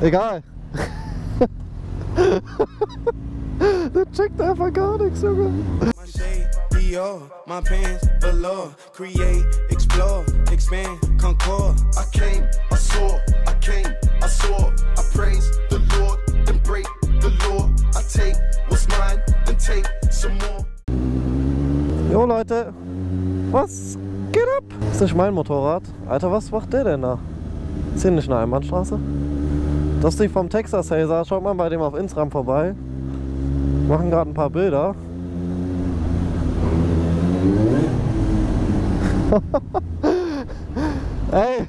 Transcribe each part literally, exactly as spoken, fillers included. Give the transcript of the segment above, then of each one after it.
Egal. Der checkt einfach gar nichts, Junge. My pants below, create, explore, expand, concord. I came, I saw, I came, I saw, I praise the Lord, then break the law. I take what's mine, then take some more. Jo Leute, was geht ab? Ist nicht mein Motorrad. Alter, was macht der denn da? Ist hier nicht eine Einbahnstraße? Das ist die vom Texas Hazer. Schaut mal bei dem auf Instagram vorbei. Wir machen gerade ein paar Bilder. Ey,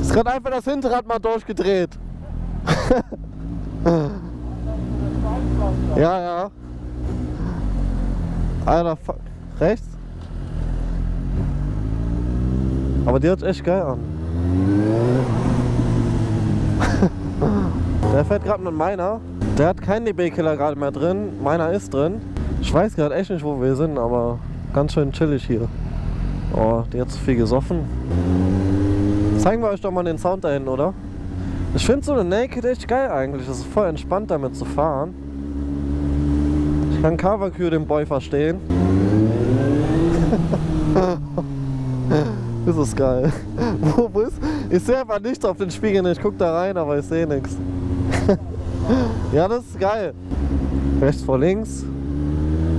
ist gerade einfach das Hinterrad mal durchgedreht. Ja, ja. Alter, fuck. Rechts? Aber die hört sich echt geil an. Der fährt gerade mit meiner. Der hat keinen D B-Killer gerade mehr drin. Meiner ist drin. Ich weiß gerade echt nicht, wo wir sind, aber ganz schön chillig hier. Oh, die hat zu viel gesoffen. Zeigen wir euch doch mal den Sound da hinten, oder? Ich finde so eine Naked echt geil eigentlich. Das ist voll entspannt damit zu fahren. Ich kann Carver-Cure den Boy verstehen. Das ist geil. Wo ist? Ich sehe einfach nichts auf den Spiegeln. Ich gucke da rein, aber ich sehe nichts. Ja, das ist geil. Rechts vor links.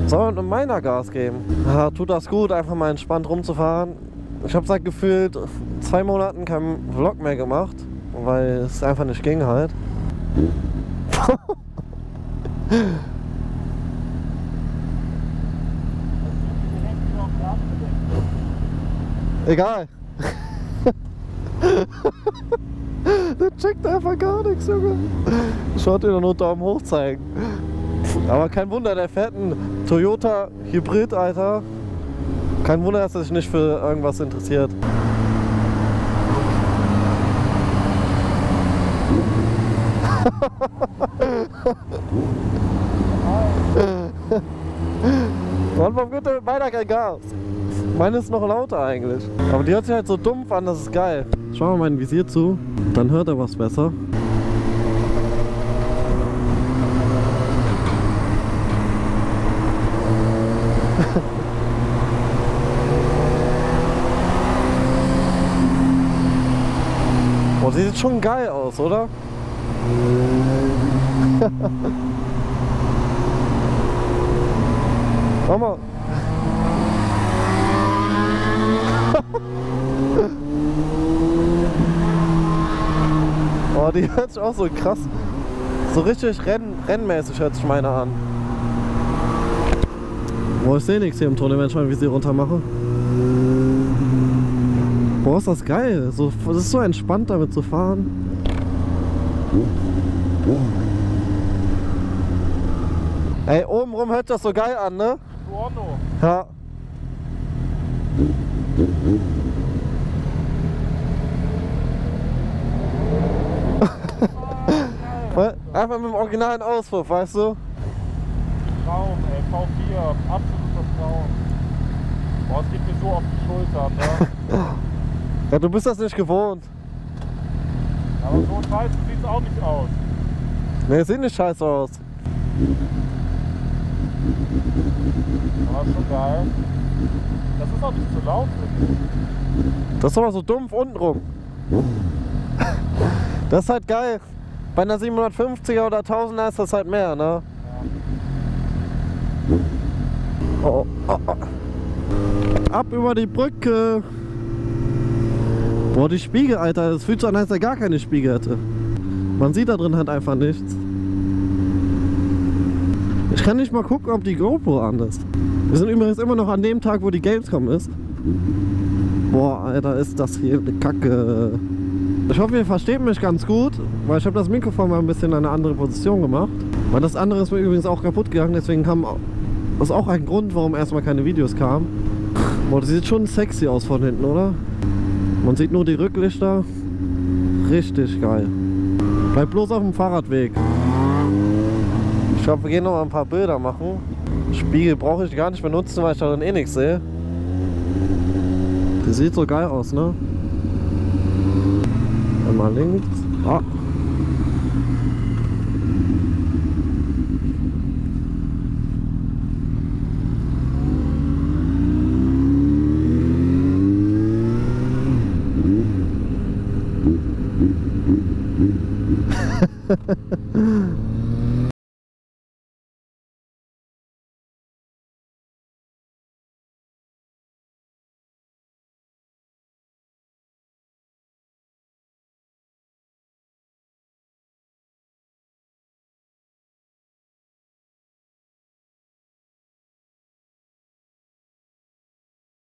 Soll man mit meiner Gas geben? Ja, tut das gut, einfach mal entspannt rumzufahren. Ich habe seit gefühlt zwei Monaten keinen Vlog mehr gemacht, weil es einfach nicht ging halt. Egal. Der checkt einfach gar nichts, Junge. Schaut ihr doch nur Daumen hoch zeigen. Aber kein Wunder, der fährt einen Toyota Hybrid, Alter. Kein Wunder, dass er sich nicht für irgendwas interessiert. Und warum gibt er mit meiner kein Gas? Meine ist noch lauter eigentlich. Aber die hört sich halt so dumpf an, das ist geil. Schauen wir mal mein Visier zu, dann hört er was besser. Oh, die sieht schon geil aus, oder? Schau mal. Oh, die hört sich auch so krass. So richtig renn rennmäßig hört sich meine an. Boah, ich sehe nichts hier im Tunnel, wenn ich mal wie sie runter mache. Boah, ist das geil. So, das ist so entspannt damit zu fahren. Ey, oben rum hört das so geil an, ne? Ja. Einfach mit dem originalen Auspuff, weißt du? Traum, ey, V vier, absoluter Traum. Boah, es geht mir so auf die Schulter, ne? Ja, du bist das nicht gewohnt. Aber so scheiße sieht es auch nicht aus. Ne, es sieht nicht scheiße aus. Aber ist schon geil. Das ist auch nicht so laut, finde ich. Das ist aber so dumpf untenrum. Das ist halt geil. Bei einer siebenhundertfünfziger oder tausender ist das halt mehr, ne? Oh, oh, oh. Ab über die Brücke! Boah, die Spiegel, Alter, das fühlt sich an, als er gar keine Spiegel hätte. Man sieht da drin halt einfach nichts. Ich kann nicht mal gucken, ob die GoPro an ist. Wir sind übrigens immer noch an dem Tag, wo die Gamescom ist. Boah, Alter, ist das hier eine Kacke. Ich hoffe, ihr versteht mich ganz gut, weil ich habe das Mikrofon mal ein bisschen in eine andere Position gemacht. Weil das andere ist mir übrigens auch kaputt gegangen, deswegen kam... Das ist auch ein Grund, warum erstmal keine Videos kamen. Boah, das sieht schon sexy aus von hinten, oder? Man sieht nur die Rücklichter. Richtig geil. Bleibt bloß auf dem Fahrradweg. Ich glaube, wir gehen noch mal ein paar Bilder machen. Spiegel brauche ich gar nicht benutzen, weil ich darin eh nichts sehe. Das sieht so geil aus, ne? mal links. Ah.